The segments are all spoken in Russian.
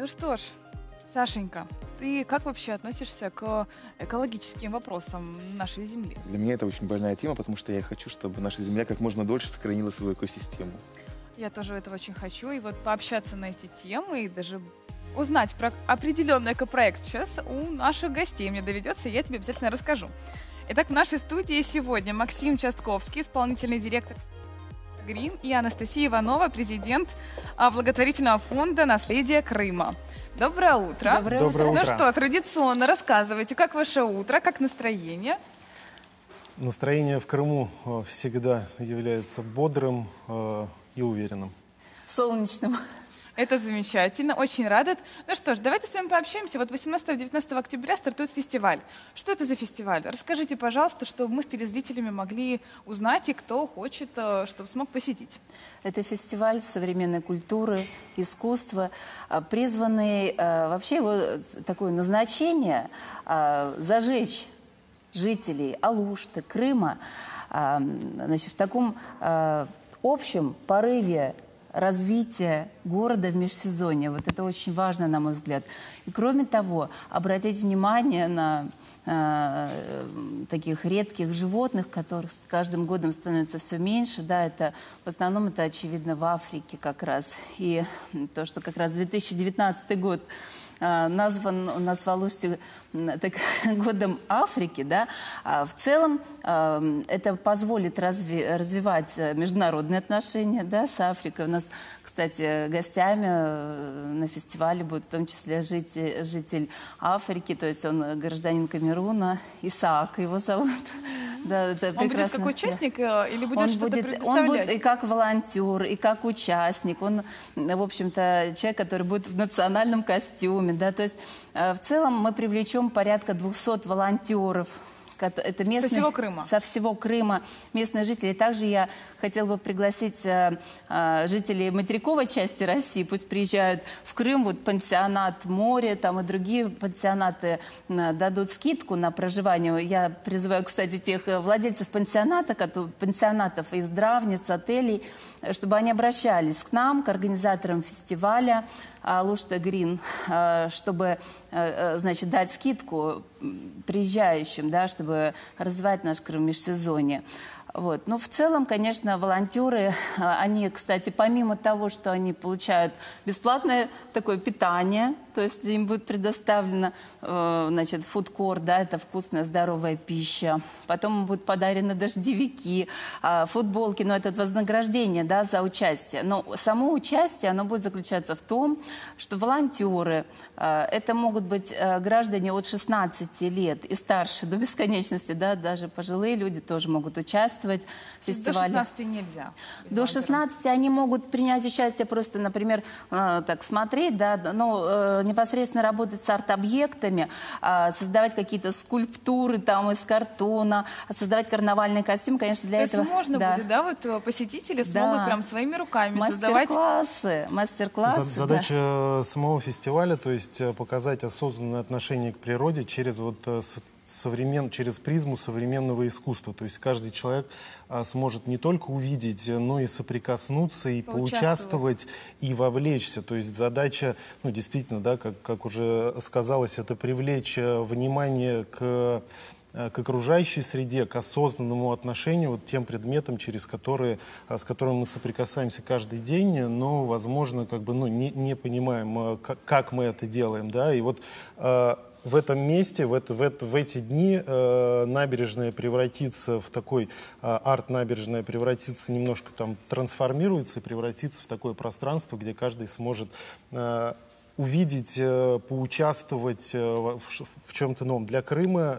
Ну что ж, Сашенька, ты как вообще относишься к экологическим вопросам нашей Земли? Для меня это очень больная тема, потому что я хочу, чтобы наша Земля как можно дольше сохранила свою экосистему. Я тоже этого очень хочу. И вот пообщаться на эти темы и даже узнать про определенный экопроект сейчас у наших гостей мне доведется, и я тебе обязательно расскажу. Итак, в нашей студии сегодня Максим Частковский, исполнительный директор Green, и Анастасия Иванова, президент благотворительного фонда «Наследие Крыма». Доброе утро. Доброе утро. Ну что, традиционно рассказывайте, как ваше утро, как настроение? Настроение в Крыму всегда является бодрым и уверенным. Солнечным. Это замечательно, очень рада. Ну что ж, давайте с вами пообщаемся. Вот 18-19 октября стартует фестиваль. Что это за фестиваль? Расскажите, пожалуйста, чтобы мы с телезрителями могли узнать, и кто хочет, чтобы смог посетить. Это фестиваль современной культуры, искусства, призванный, вообще его такое назначение, зажечь жителей Алушты, Крыма, значит, в таком общем порыве развитие города в межсезонье. Вот это очень важно, на мой взгляд. И кроме того, обратить внимание на таких редких животных, которых с каждым годом становится все меньше. Да, это, в основном это очевидно в Африке как раз. И то, что как раз 2019 год назван у нас в Алуште годом Африки, да, в целом это позволит развивать международные отношения, да, с Африкой. У нас, кстати, гостями на фестивале будет в том числе житель Африки, то есть он гражданин Камеруна, Исаак его зовут. Да, это он прекрасно. Будет как участник или будет что-то предоставлять? Он будет и как волонтер, и как участник. Он, в общем-то, человек, который будет в национальном костюме. Да? То есть в целом мы привлечем порядка 200 волонтеров. Это местные, со всего Крыма местные жители. Также я хотела бы пригласить жителей материковой части России, пусть приезжают в Крым, вот пансионат «Море», там и другие пансионаты дадут скидку на проживание. Я призываю, кстати, тех владельцев пансионатов и здравниц, отелей, чтобы они обращались к нам, к организаторам фестиваля «Алушта.Green», чтобы, значит, дать скидку приезжающим, да, чтобы развивать наш Крым в межсезонье. Вот. Но в целом, конечно, волонтеры, они, кстати, помимо того, что они получают бесплатное такое питание, то есть им будет предоставлено, значит, фудкорт, да, это вкусная, здоровая пища. Потом им будут подарены дождевики, футболки, но это вознаграждение, да, за участие. Но само участие, оно будет заключаться в том, что волонтеры, это могут быть граждане от 16 лет и старше до бесконечности, да, даже пожилые люди тоже могут участвовать. Фестивале. До 16 нельзя. До 16 они могут принять участие, просто, например, так смотреть, да, ну, непосредственно работать с арт-объектами, создавать какие-то скульптуры там из картона, создавать карнавальный костюм, конечно, для этого. То есть можно будет, да, вот посетители смогут прям своими руками создавать мастер-классы. Задача самого фестиваля, то есть показать осознанное отношение к природе через вот через призму современного искусства. То есть каждый человек сможет не только увидеть, но и соприкоснуться, и поучаствовать, и вовлечься. То есть задача, ну, действительно, да, как уже сказалось, это привлечь внимание к окружающей среде, к осознанному отношению, вот тем предметам, с которым мы соприкасаемся каждый день, но, возможно, как бы, ну, не понимаем, как мы это делаем. Да? И вот в этом месте, в эти дни набережная превратится в такой, арт-набережная превратится, немножко там трансформируется и превратится в такое пространство, где каждый сможет увидеть, поучаствовать в чем-то новом. Для Крыма,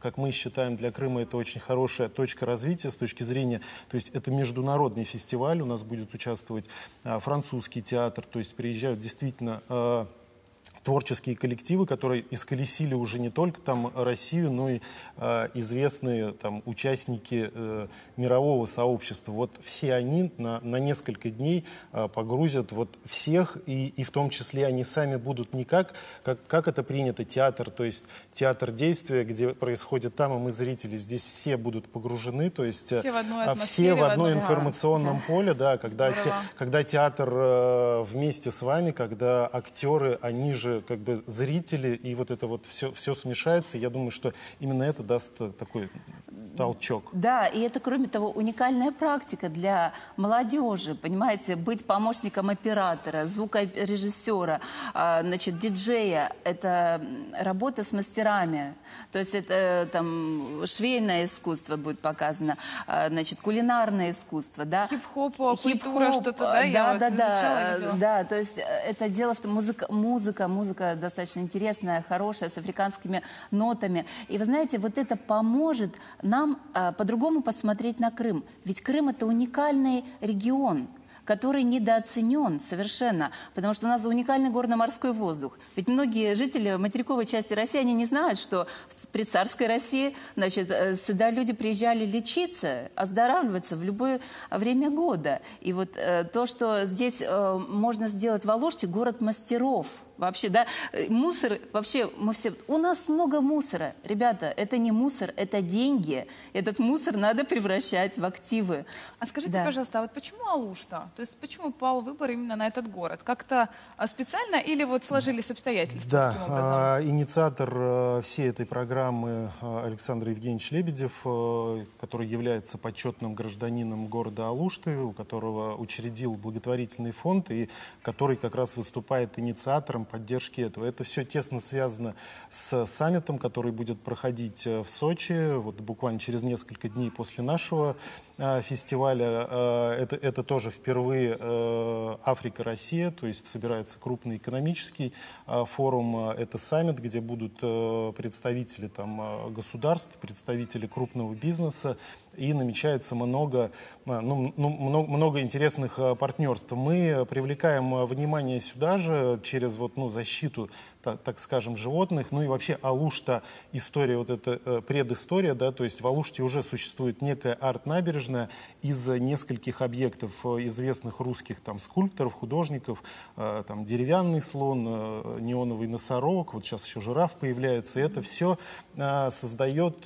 как мы считаем, для Крыма это очень хорошая точка развития с точки зрения, то есть это международный фестиваль, у нас будет участвовать французский театр, то есть приезжают действительно творческие коллективы, которые исколесили уже не только там Россию, но и известные там участники мирового сообщества. Вот все они на несколько дней погрузят вот всех, и в том числе они сами будут не как это принято, театр, то есть театр действия, где происходит там, и мы зрители, здесь все будут погружены, то есть все в одном информационном поле, да, когда театр вместе с вами, когда актеры, они же как бы зрители, и вот это вот все смешается. Я думаю, что именно это даст такой толчок. Да, и это, кроме того, уникальная практика для молодежи, понимаете, быть помощником оператора, звукорежиссера, значит, диджея, это работа с мастерами, то есть это там швейное искусство будет показано, значит, кулинарное искусство, да. Хип-хоп, культура, что-то, да? Да, то есть это дело в том, музыка достаточно интересная, хорошая, с африканскими нотами. И вы знаете, вот это поможет нам по-другому посмотреть на Крым. Ведь Крым — это уникальный регион, который недооценен совершенно, потому что у нас уникальный горно-морской воздух. Ведь многие жители материковой части России, они не знают, что при царской России, значит, сюда люди приезжали лечиться, оздоравливаться в любое время года. И вот то, что здесь можно сделать в Алуште, город мастеров. Вообще, да, мусор, вообще мы все... У нас много мусора. Ребята, это не мусор, это деньги. Этот мусор надо превращать в активы. А скажите, пожалуйста, а вот почему Алушта? То есть почему пал выбор именно на этот город? Как-то специально или вот сложились обстоятельства? Да, таким образом? Инициатор всей этой программы Александр Евгеньевич Лебедев, который является почетным гражданином города Алушты, у которого учредил благотворительный фонд, и который как раз выступает инициатором поддержки этого. Это все тесно связано с саммитом, который будет проходить в Сочи, вот буквально через несколько дней после нашего фестиваля. Это тоже впервые Африка-Россия, то есть собирается крупный экономический форум. Это саммит, где будут представители там государств, представители крупного бизнеса, и намечается много интересных партнерств. Мы привлекаем внимание сюда же через вот, защиту, так скажем, животных. Ну и вообще Алушта, история, вот эта предыстория, да, то есть в Алуште уже существует некая арт-набережная из нескольких объектов известных русских там скульпторов, художников, там деревянный слон, неоновый носорог, вот сейчас еще жираф появляется. И это все создает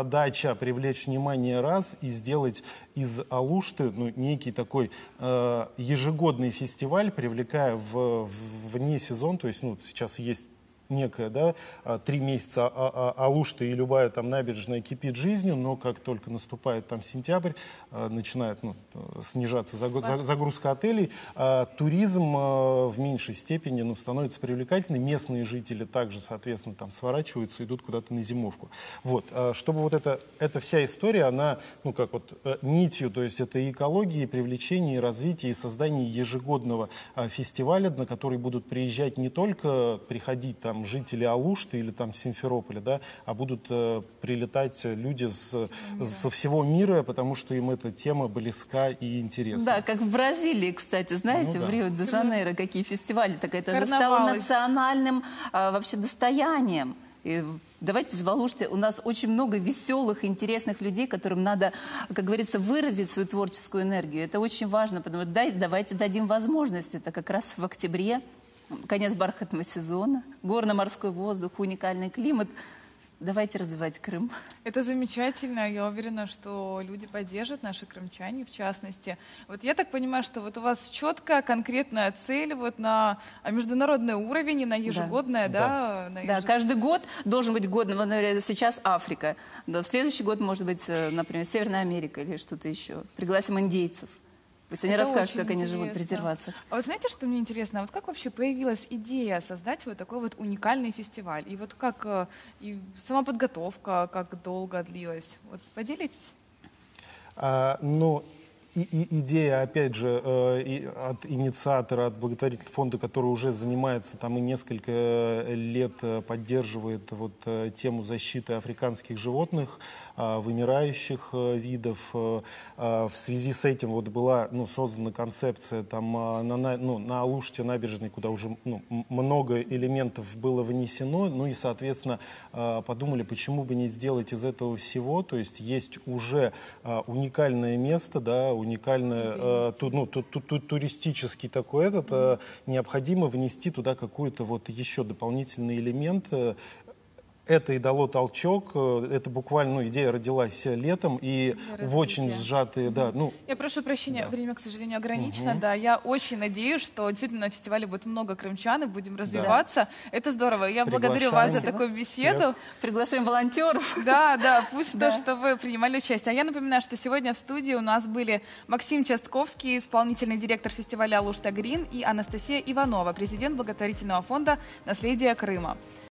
задача привлечь внимание раз и сделать из Алушты, ну, некий такой ежегодный фестиваль, привлекая вне сезон, то есть, ну, сейчас есть некое, да, 3 месяца Алушта, и любая там набережная кипит жизнью, но как только наступает там сентябрь, начинает, ну, снижаться загрузка отелей, туризм в меньшей степени, ну, становится привлекательным, местные жители также, соответственно, там сворачиваются, идут куда-то на зимовку. Вот, чтобы вот эта вся история, она, ну, как вот нитью, то есть это и экология, и привлечение, и развитие, и создание ежегодного фестиваля, на который будут приезжать не только приходить там жители Алушты или там Симферополя, да, а будут прилетать люди со всего мира, потому что им эта тема близка и интересна. Да, как в Бразилии, кстати, знаете, ну, да, в Рио-де-Жанейро какие фестивали, так это же стало национальным вообще достоянием. И давайте в Алуште, у нас очень много веселых, интересных людей, которым надо, как говорится, выразить свою творческую энергию. Это очень важно, потому что давайте дадим возможность. Это как раз в октябре. Конец бархатного сезона, горно-морской воздух, уникальный климат. Давайте развивать Крым. Это замечательно. Я уверена, что люди поддержат, наши крымчане в частности. Вот я так понимаю, что вот у вас четкая, конкретная цель вот на международный уровень и на ежегодное. Да, да? Да. Да, каждый год должен быть годным. Например, сейчас Африка. Да, в следующий год, может быть, например, Северная Америка или что-то еще. Пригласим индейцев. Пусть они расскажут, как они живут в резервациях. А вот знаете, что мне интересно? А вот как вообще появилась идея создать вот такой вот уникальный фестиваль? И вот как и сама подготовка, как долго длилась? Вот поделитесь. идея, опять же, от инициатора, от благотворительного фонда, который уже занимается там и несколько лет поддерживает вот тему защиты африканских животных, вымирающих видов. В связи с этим вот была создана концепция там на Алуште, набережной, куда уже много элементов было внесено. Ну и, соответственно, подумали, почему бы не сделать из этого всего. То есть есть уже уникальное место, да, уникальное, туристический такой необходимо внести туда какой-то вот еще дополнительный элемент. Это и дало толчок, это буквально, идея родилась летом и в очень сжатые, Я прошу прощения, время, к сожалению, ограничено, я очень надеюсь, что действительно на фестивале будет много крымчан и будем развиваться. Да. Это здорово, я благодарю вас за такую беседу. Всех. Приглашаем волонтеров. Что вы принимали участие. А я напоминаю, что сегодня в студии у нас были Максим Частковский, исполнительный директор фестиваля «Алушта.Green», и Анастасия Иванова, президент благотворительного фонда «Наследие Крыма».